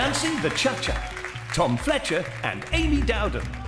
dancing the Cha Cha, Tom Fletcher and Amy Dowden.